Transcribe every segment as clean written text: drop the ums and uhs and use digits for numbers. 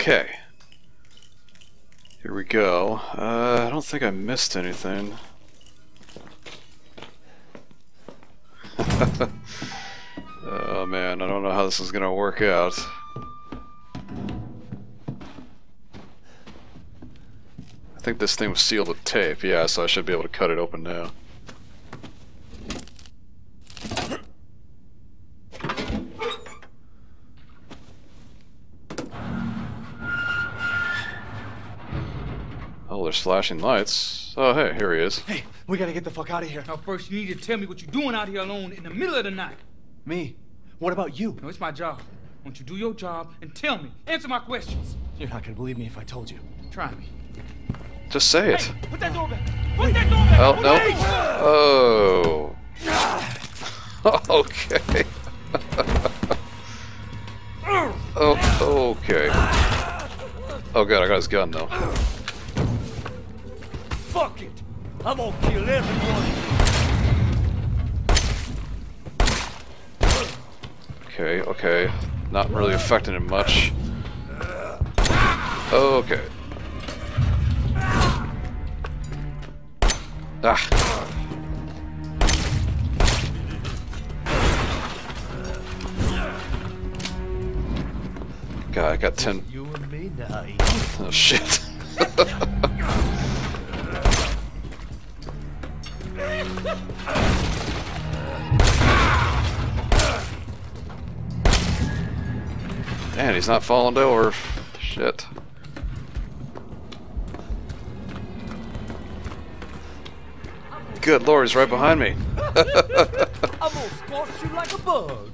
Okay. Here we go. I don't think I missed anything. Oh man, I don't know how this is gonna work out. I think this thing was sealed with tape, yeah, so I should be able to cut it open now. Flashing lights. Oh, hey, here he is. Hey, we gotta get the fuck out of here. Now, first, you need to tell me what you're doing out here alone in the middle of the night. Me? What about you? No, it's my job. Won't you do your job and tell me? Answer my questions. You're not gonna believe me if I told you. Try me. Just say it. Hey, put that door back. Put that door back. Oh, no. Oh. Okay. Oh, okay. Oh, God, I got his gun, though. Fuck it! I'm gonna kill everyone! Okay, okay. Not really affecting him much. Okay. Ah! God, I got 10. You and me now. Oh shit. Man, he's not falling over. Shit. Good lord, he's right behind me. I'm gonna squash you like a bug.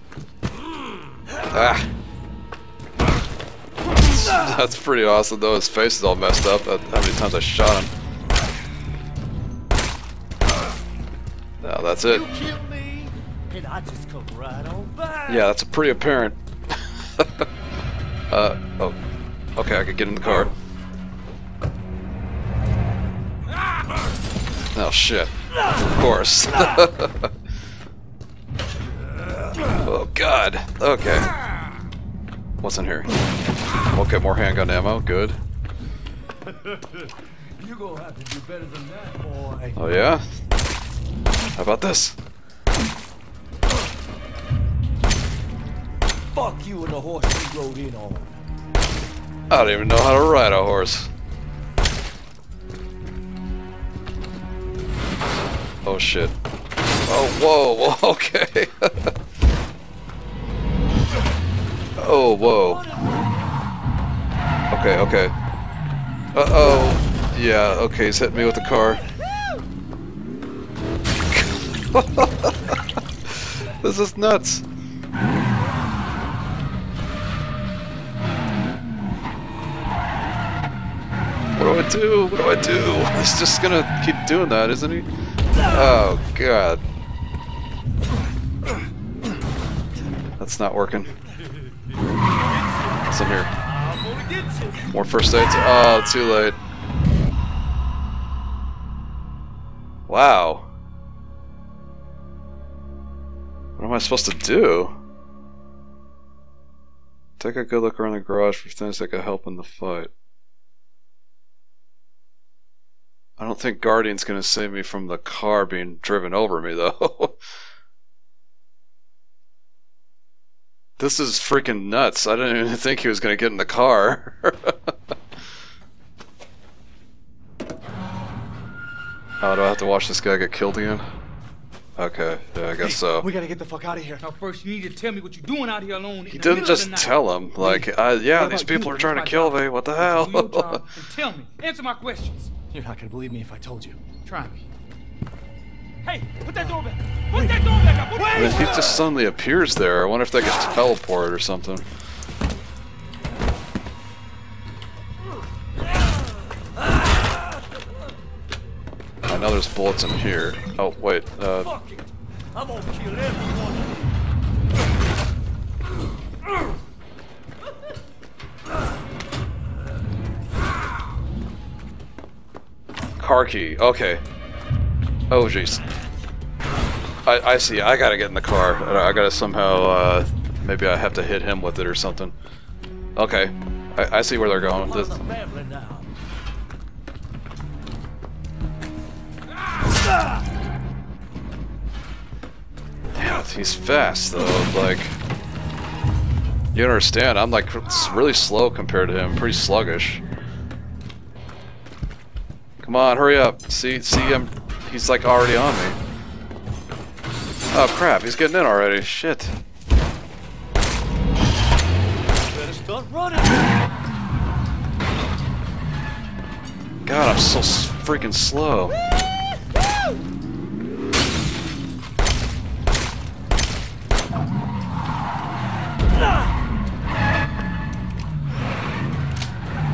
Ah. That's pretty awesome though. His face is all messed up. That's how many times I shot him. Now that's it. You kill me, and I just come right on back. Yeah, that's pretty apparent. Oh. Okay, I could get in the car. Oh shit. Of course. Oh god. Okay. What's in here? Okay, more handgun ammo. Good. You're gonna have to do better than that, boy. Oh yeah? How about this? Fuck you and the horse you rode in on. I don't even know how to ride a horse. Oh shit. Oh, whoa, okay. Oh, whoa. Okay, okay. Uh-oh. Yeah, okay, he's hitting me with the car. This is nuts. What do I do? What do I do? He's just gonna keep doing that, isn't he? Oh, God. That's not working. What's in here? More first aids? Oh, too late. Wow. What am I supposed to do? Take a good look around the garage for things that could help in the fight. I don't think Guardian's going to save me from the car being driven over me, though. This is freaking nuts. I didn't even think he was going to get in the car. Oh, do I have to watch this guy get killed again? Okay, yeah, I guess so. We gotta get the fuck out of here. Now, first, you need to tell me what you're doing out here alone. He didn't just tell him, like, yeah, these people are trying to kill me. What the hell? Tell me. Answer my questions. You're not gonna believe me if I told you. Try me. Hey, put that door back! Put that door back! I mean, he just suddenly appears there. I wonder if they could teleport or something. I know there's bullets in here. Oh wait. Fuck it. I'm gonna kill everyone. Car key, okay. Oh jeez. I see, I gotta get in the car. I gotta somehow, maybe I have to hit him with it or something. Okay, I see where they're going with this. Damn it, he's fast though. Like, you understand? I'm like really slow compared to him. Pretty sluggish. Come on, hurry up. See him. He's like already on me. Oh crap, he's getting in already. Shit. God, I'm so freaking slow.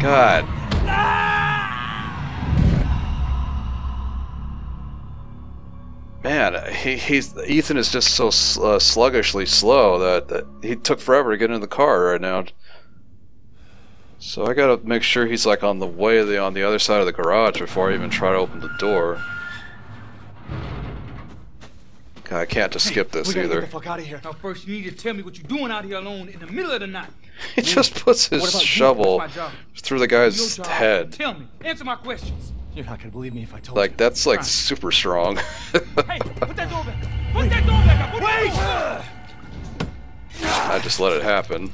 God. Man, Ethan is just so sluggishly slow that he took forever to get into the car right now. So I gotta make sure he's like on the way on the other side of the garage before I even try to open the door. God, I can't just skip this either. Get the fuck out of here. Now first you need to tell me what you're doing out here alone in the middle of the night. He just puts his shovel through the guy's head. Tell me. Answer my questions. You're not gonna believe me if I told you. Like, that's like super strong. Hey, put that door back. Put that door back. Wait! I just let it happen.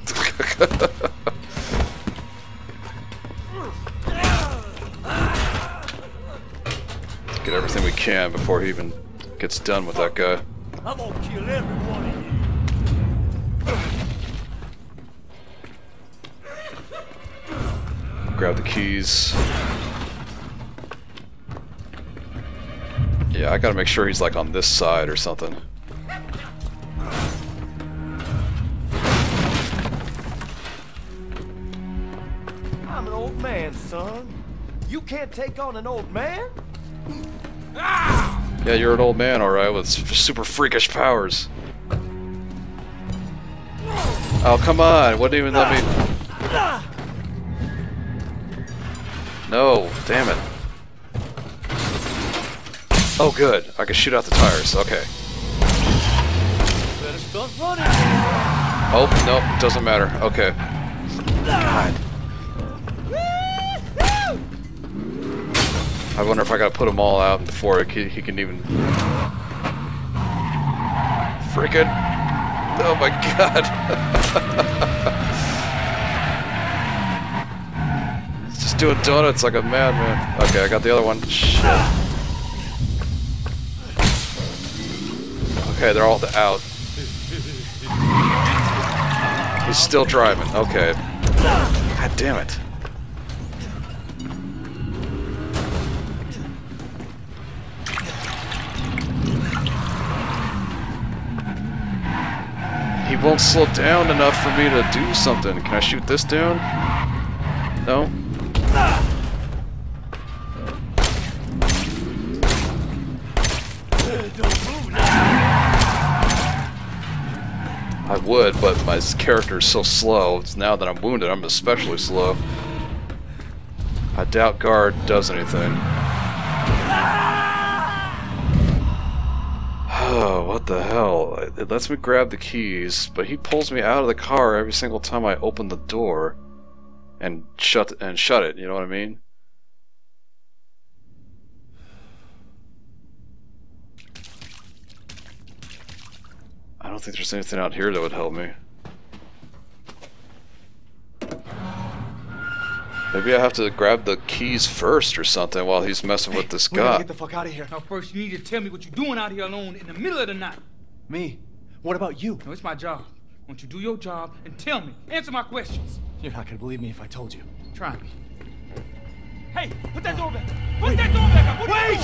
Get everything we can before he even gets done with that guy. I'm gonna kill everyone in here. Grab the keys. Yeah, I gotta make sure he's like on this side or something. I'm an old man, son. You can't take on an old man? Yeah, you're an old man, alright, with super freakish powers. Oh, come on, wouldn't even let me... No, damn it. Oh, good, I can shoot out the tires, okay. Oh, nope, doesn't matter, okay. God. I wonder if I gotta put them all out before he can even... Freaking... Oh my god! He's just doing donuts like a madman. Okay, I got the other one. Shit. Okay, they're all out. He's still driving, okay. God damn it. He won't slow down enough for me to do something. Can I shoot this down? No? I would, but my character is so slow. It's now that I'm wounded, I'm especially slow. I doubt guard does anything. Oh, what the hell? It lets me grab the keys, but he pulls me out of the car every single time I open the door and shut it, you know what I mean? I don't think there's anything out here that would help me. Maybe I have to grab the keys first or something while he's messing with this guy. Get the fuck out of here. Now first you need to tell me what you're doing out here alone in the middle of the night. Me? What about you? No, it's my job. Won't you do your job and tell me? Answer my questions. You're not gonna believe me if I told you. Try me. Hey, put that door back. Put that door back. Wait!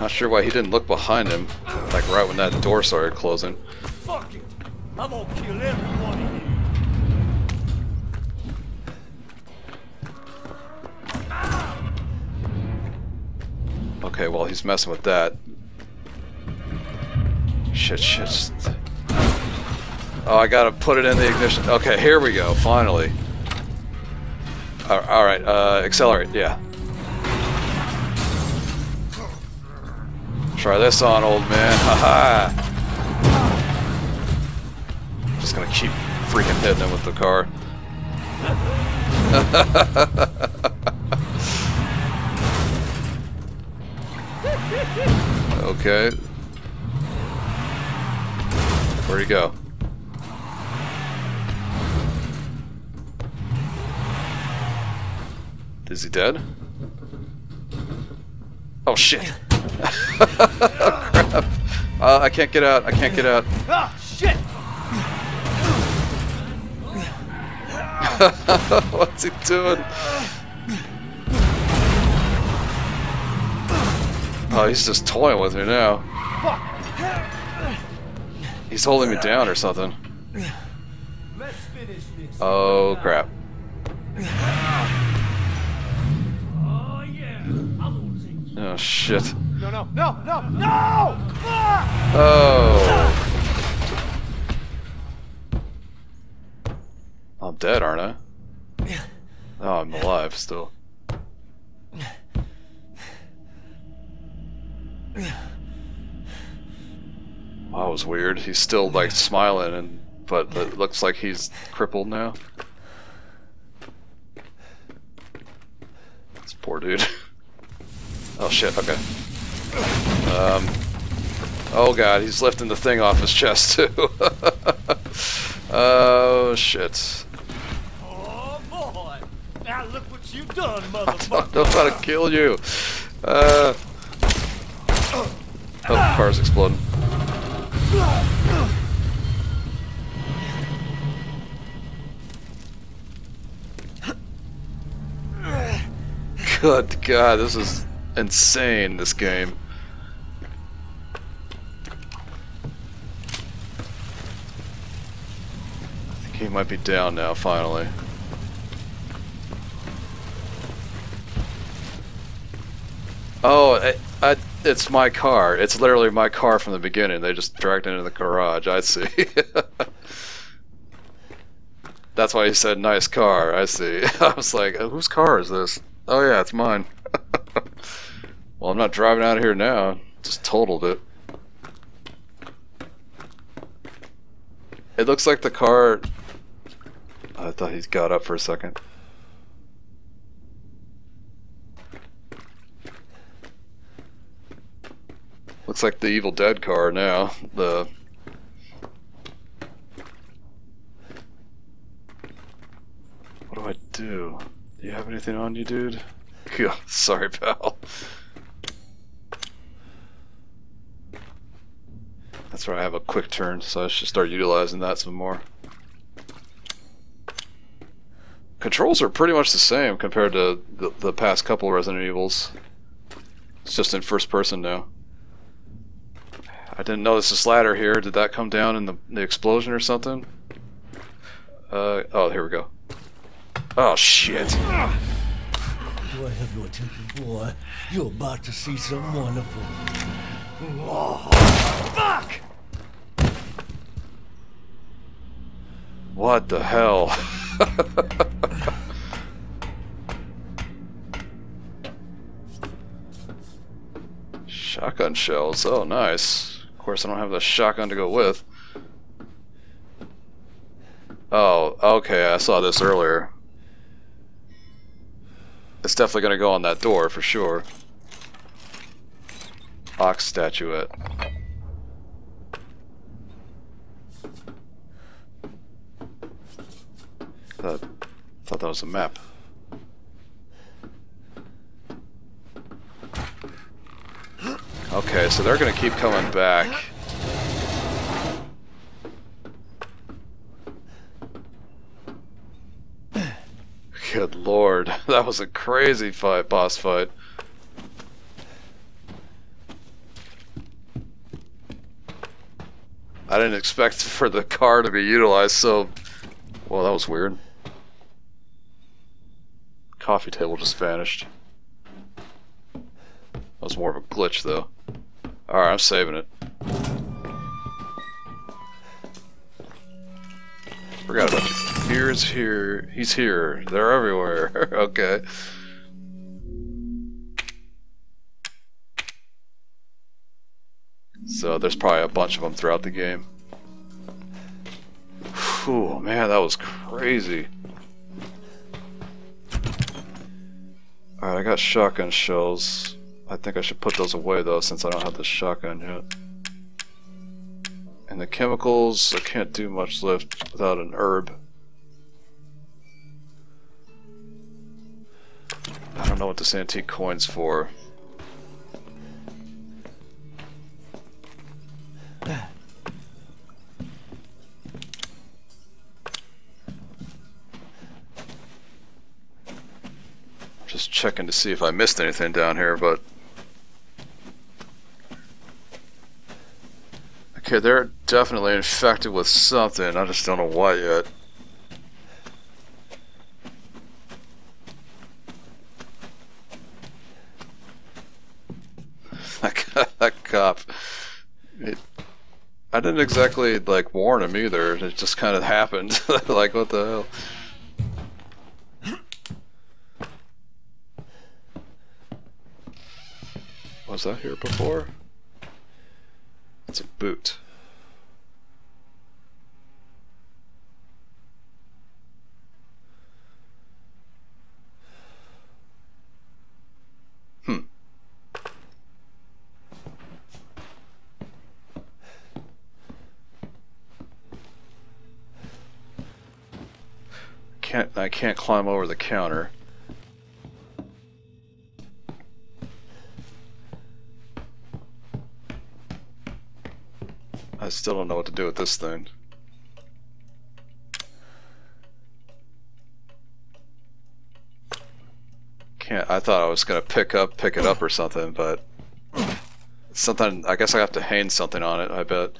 Not sure why he didn't look behind him, like right when that door started closing. Fuck it! I'm gonna kill everyone in here. Okay, well he's messing with that. Shit. Oh, I gotta put it in the ignition. Okay, here we go. Finally. Alright, accelerate. Yeah. Try this on, old man. Ha-ha! Just gonna keep freaking hitting him with the car. Okay. Where'd he go? Is he dead? Oh shit! Crap! I can't get out. I can't get out. Oh shit! What's he doing? Oh, he's just toying with me now. He's holding me down or something. Oh crap! Oh shit! No! No! No! No! No! Oh! I'm dead, aren't I? Oh, I'm alive still. Wow, that was weird. He's still like smiling, but it looks like he's crippled now. This poor dude. Oh shit, okay. Oh god, he's lifting the thing off his chest too. Oh shit. Oh boy. Now look what you've done, motherfucker. I don't know how to kill you. Oh, the car's exploding. Good god, this is insane, this game. I think he might be down now, finally. Oh, it's my car. It's literally my car from the beginning. They just dragged it into the garage. I see. That's why he said, nice car. I see. I was like, whose car is this? Oh yeah, it's mine. Well, I'm not driving out of here now. Just totaled it. It looks like the car... I thought he got up for a second. Looks like the Evil Dead car now. The... What do I do? Do you have anything on you, dude? Sorry, pal. That's where I have a quick turn, so I should start utilizing that some more. Controls are pretty much the same compared to the past couple Resident Evils. It's just in first person now. I didn't notice this ladder here. Did that come down in the explosion or something? Oh, here we go. Oh, shit. I have no attention, boy. You're about to see some wonderful. Oh, fuck! What the hell? Shotgun shells. Oh, nice. Of course, I don't have the shotgun to go with. Oh, okay. I saw this earlier. It's definitely gonna go on that door for sure. Ox statuette. Thought that was a map. Okay, so they're gonna keep coming back. Good lord, that was a crazy fight, boss fight. I didn't expect for the car to be utilized, so... Well, that was weird. Coffee table just vanished. That was more of a glitch, though. Alright, I'm saving it. Forgot about you. Here's here. He's here. They're everywhere. Okay. So there's probably a bunch of them throughout the game. Whew, man, that was crazy. Alright, I got shotgun shells. I think I should put those away though, since I don't have the shotgun yet. And the chemicals, I can't do much left without an herb. I don't know what this antique coin's for. Just checking to see if I missed anything down here, but okay, they're definitely infected with something. I just don't know what yet. That cop, I didn't exactly like warn him either. It just kind of happened. Like, what the hell? Was that here before? It's a boot. I can't climb over the counter. I still don't know what to do with this thing. Can't. I thought I was gonna pick it up or something, but something. I guess I have to hang something on it. I bet.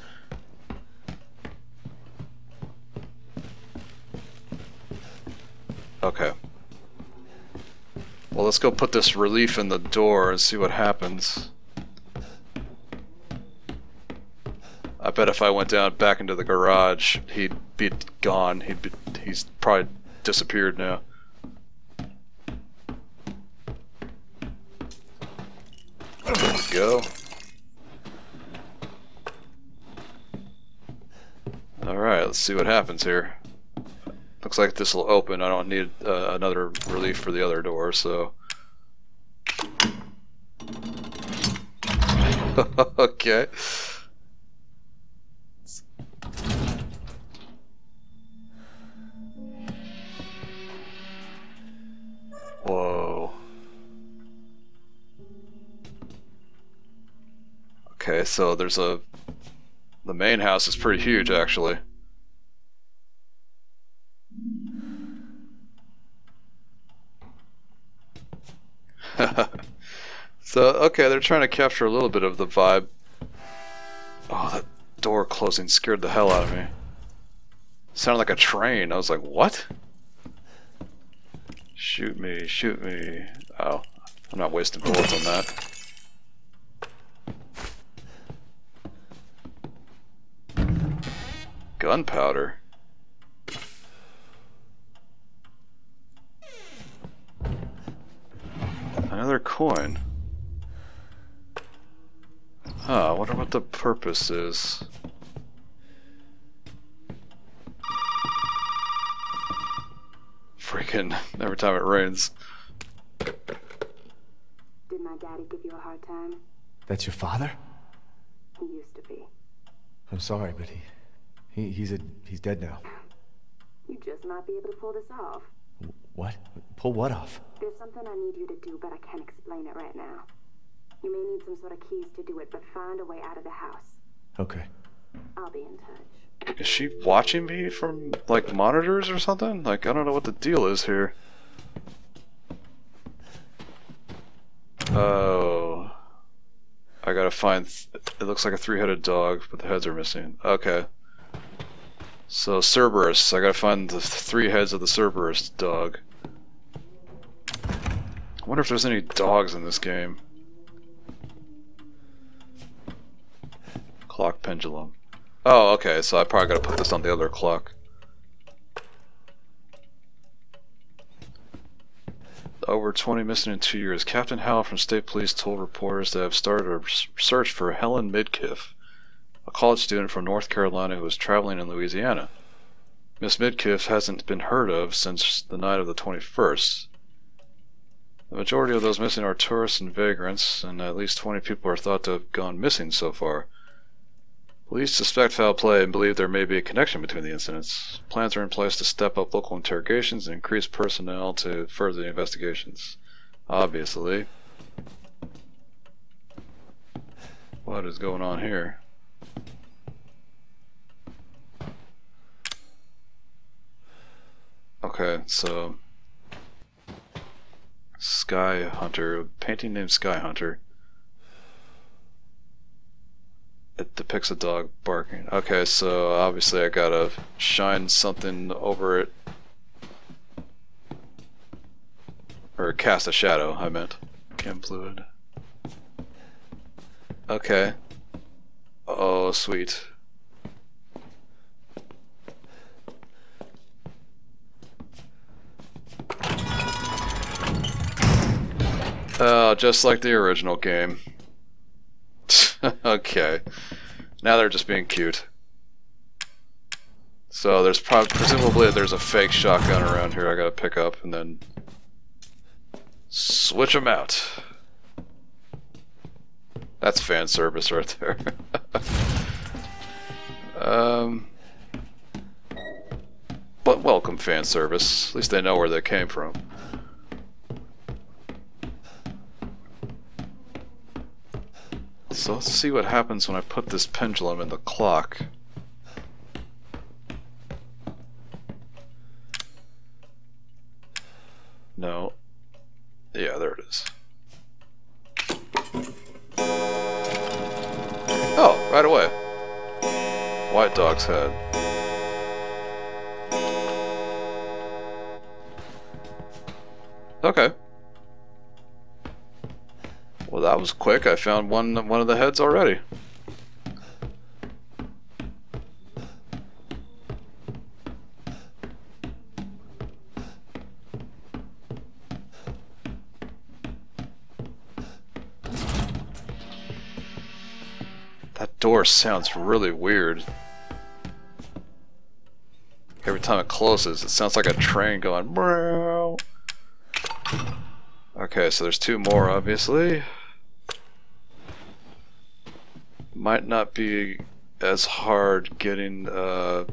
Okay. Well, let's go put this relief in the door and see what happens. I bet if I went down back into the garage, he'd be gone. He's probably disappeared now. There we go. Alright, let's see what happens here. Looks like this will open. I don't need another relief for the other door, so... Okay. Whoa. Okay, so there's a... The main house is pretty huge, actually. So, okay, they're trying to capture a little bit of the vibe. Oh, that door closing scared the hell out of me. It sounded like a train. I was like, what? Shoot me, shoot me. Oh, I'm not wasting bullets on that. Gunpowder. Another coin. Huh, I wonder what the purpose is. Freaking every time it rains. Did my daddy give you a hard time? That's your father? He used to be. I'm sorry, but he's dead now. You just might be able to pull this off. What? Pull what off? There's something I need you to do, but I can't explain it right now. You may need some sort of keys to do it, but find a way out of the house. Okay. I'll be in touch. Is she watching me from, like, monitors or something? Like, I don't know what the deal is here. Oh. I gotta find... It looks like a three-headed dog, but the heads are missing. Okay. So, Cerberus. I gotta find the three heads of the Cerberus dog. I wonder if there's any dogs in this game. Clock pendulum. Oh, okay, so I probably gotta put this on the other clock. over 20 missing in 2 years. Captain Howell from State Police told reporters they have started a search for Helen Midkiff, a college student from North Carolina who was traveling in Louisiana. Miss Midkiff hasn't been heard of since the night of the 21st. The majority of those missing are tourists and vagrants, and at least 20 people are thought to have gone missing so far. Police suspect foul play and believe there may be a connection between the incidents. Plans are in place to step up local interrogations and increase personnel to further the investigations. Obviously. What is going on here? Okay, so... Sky Hunter, a painting named Sky Hunter. It depicts a dog barking. Okay, so obviously I gotta shine something over it. Or cast a shadow, I meant. Chem fluid. Okay. Oh, sweet. Just like the original game. Okay. Now they're just being cute. So there's presumably there's a fake shotgun around here I gotta pick up and then switch them out. That's fan service right there. But welcome fan service. At least they know where they came from. So let's see what happens when I put this pendulum in the clock. No. Yeah, there it is. Oh, right away. White dog's head. Okay. Well, that was quick. I found one of the heads already. That door sounds really weird. Every time it closes, it sounds like a train going. Okay, so there's two more, obviously. Might not be as hard getting, I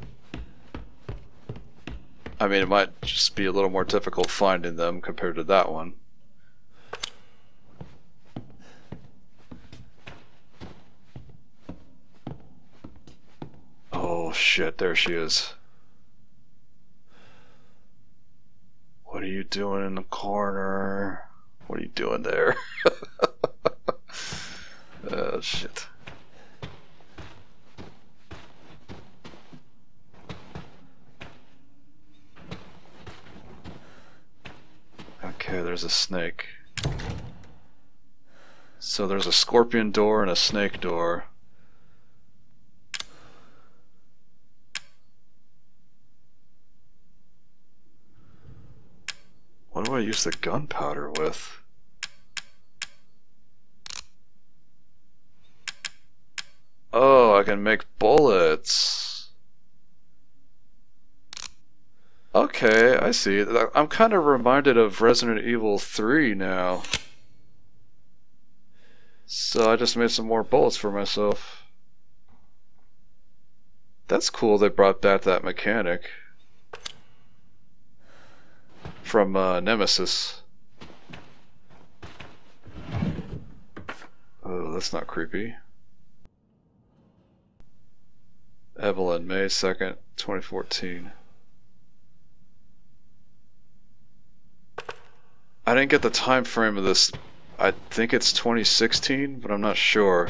mean, it might just be a little more difficult finding them compared to that one. Oh shit, there she is. What are you doing in the corner? What are you doing there? Oh shit. Okay, there's a snake. So there's a scorpion door and a snake door. What do I use the gunpowder with? Oh, I can make bullets. Okay, I see. I'm kind of reminded of Resident Evil 7 now. So I just made some more bullets for myself. That's cool they brought back that mechanic. From Nemesis. Oh, that's not creepy. Evelyn, May 2nd, 2014. I didn't get the time frame of this. I think it's 2016, but I'm not sure.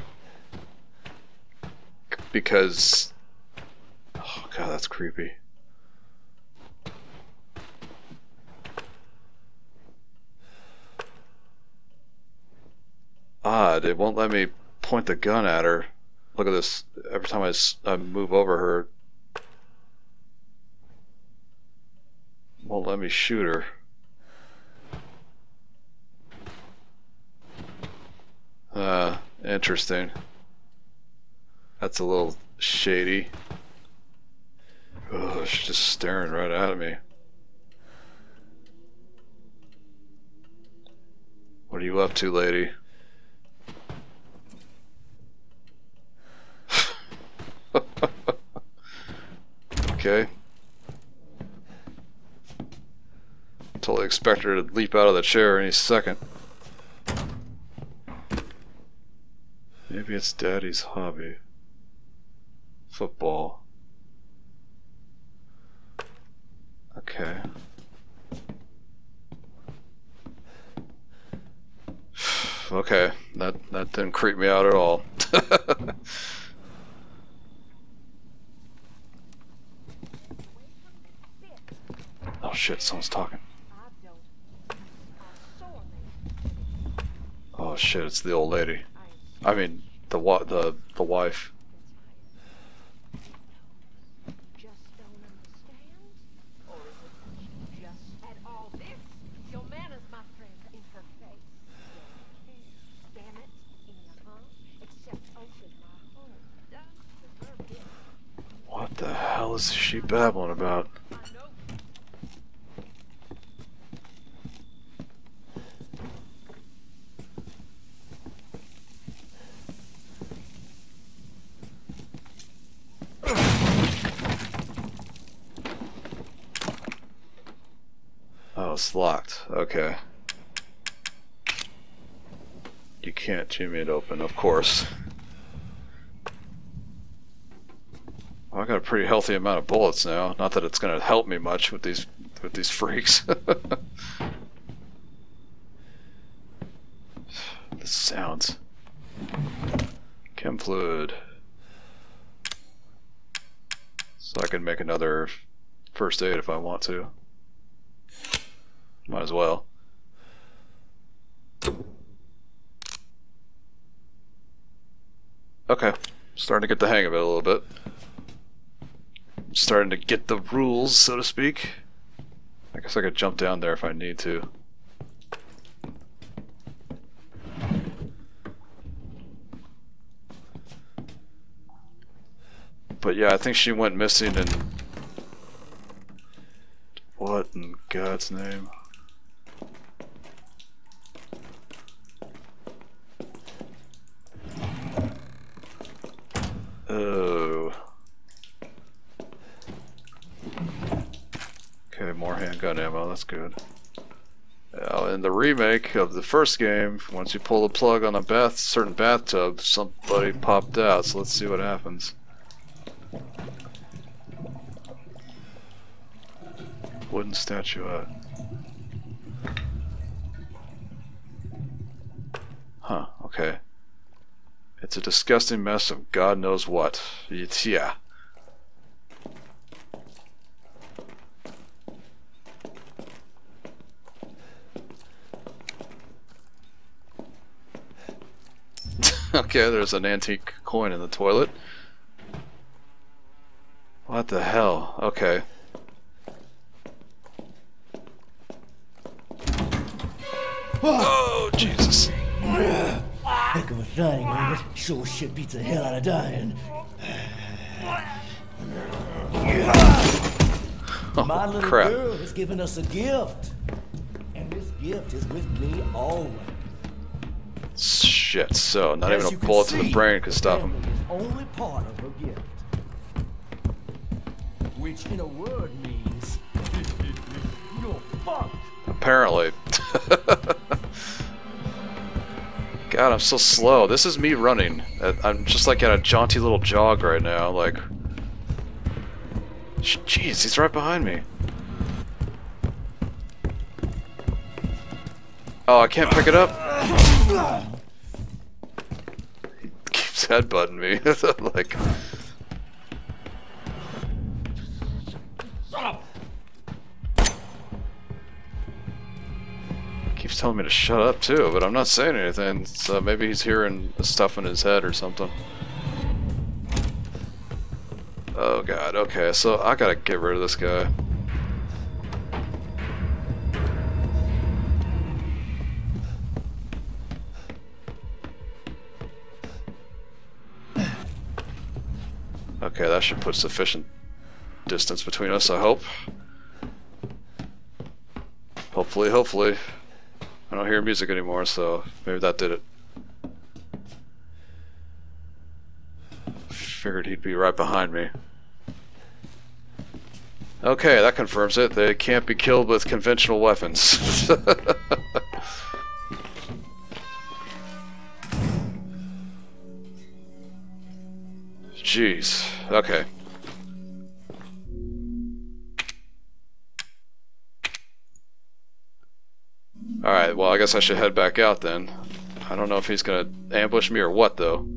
Because... oh god, that's creepy. Odd, it won't let me point the gun at her. Look at this, every time I move over her... won't let me shoot her. Interesting. That's a little shady. Oh, she's just staring right at me. What are you up to, lady? Okay. Totally expect her to leap out of the chair any second. Maybe it's Daddy's hobby. Football. Okay. Okay, that didn't creep me out at all. Oh shit, someone's talking. Oh shit, it's the old lady. I mean, the wife. What the hell is she babbling about? It's locked. Okay. You can't jimmy it open, of course. Well, I got a pretty healthy amount of bullets now. Not that it's gonna help me much with these freaks. This sounds. Chem fluid. So I can make another first aid if I want to. Might as well. Okay, starting to get the hang of it a little bit. I'm starting to get the rules, so to speak. I guess I could jump down there if I need to. But yeah, I think she went missing and... What in God's name? Oh. Okay, more handgun ammo, that's good. Now, in the remake of the first game, once you pull the plug on a certain bathtub, somebody popped out, so let's see what happens. Wooden statuette. Huh, okay. It's a disgusting mess of God knows what. It's, yeah. Okay, there's an antique coin in the toilet. What the hell? Okay. Oh, Jesus. Heck of a thing, ain't it? Sure shit beats the hell out of dying. Oh, my little crap. Girl has given us a gift. And this gift is with me always. Shit, so not even a bullet to the brain could stop him. Only part of her gift. Which in a word means you're fucked. Apparently. God, I'm so slow. This is me running. I'm just like at a jaunty little jog right now, like... Jeez, he's right behind me. Oh, I can't pick it up? He keeps headbutting me. Like... He's telling me to shut up too, but I'm not saying anything, so maybe he's hearing stuff in his head or something. Oh god, okay, so I gotta get rid of this guy. Okay, that should put sufficient distance between us, I hope. Hopefully, hopefully. I don't hear music anymore, so maybe that did it. Figured he'd be right behind me. Okay, that confirms it. They can't be killed with conventional weapons. Jeez. Okay. Alright, well I guess I should head back out then. I don't know if he's gonna ambush me or what though.